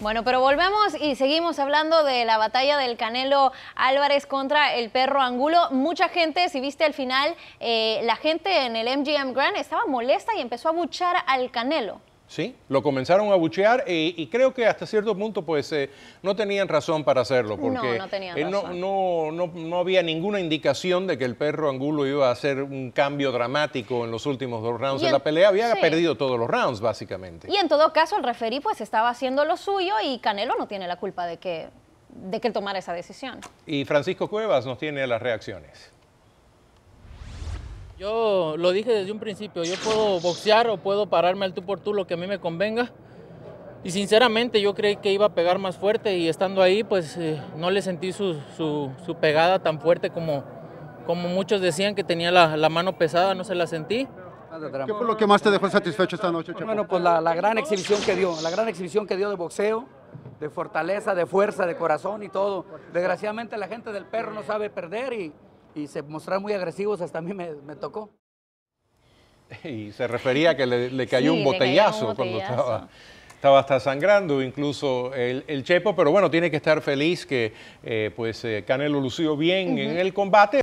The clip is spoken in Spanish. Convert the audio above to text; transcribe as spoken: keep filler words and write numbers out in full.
Bueno, pero volvemos y seguimos hablando de la batalla del Canelo Álvarez contra el Perro Angulo. Mucha gente, si viste al final, eh, la gente en el M G M Grand estaba molesta y empezó a abuchear al Canelo. Sí, lo comenzaron a abuchear eh, y creo que hasta cierto punto pues eh, no tenían razón para hacerlo, porque no, no, tenían eh, no, razón. No, no, no había ninguna indicación de que el Perro Angulo iba a hacer un cambio dramático en los últimos dos rounds en, de la pelea. Había sí. perdido todos los rounds básicamente. Y en todo caso el referí pues estaba haciendo lo suyo y Canelo no tiene la culpa de que, de que tomara esa decisión. Y Francisco Cuevas nos tiene las reacciones. Yo lo dije desde un principio, yo puedo boxear o puedo pararme al tú por tú, lo que a mí me convenga. Y sinceramente yo creí que iba a pegar más fuerte y estando ahí pues eh, no le sentí su, su, su pegada tan fuerte como, como muchos decían que tenía la, la mano pesada, no se la sentí. ¿Qué fue lo que más te dejó satisfecho esta noche, Chapo? Bueno, pues la, la gran exhibición que dio, la gran exhibición que dio de boxeo, de fortaleza, de fuerza, de corazón y todo. Desgraciadamente la gente del Perro no sabe perder y... y se mostraron muy agresivos, hasta a mí me, me tocó. Y se refería a que le, le cayó sí, un botellazo, le cayó un botellazo cuando estaba, estaba hasta sangrando incluso el, el Chepo, pero bueno, tiene que estar feliz que eh, pues eh, Canelo lució bien uh-huh. en el combate.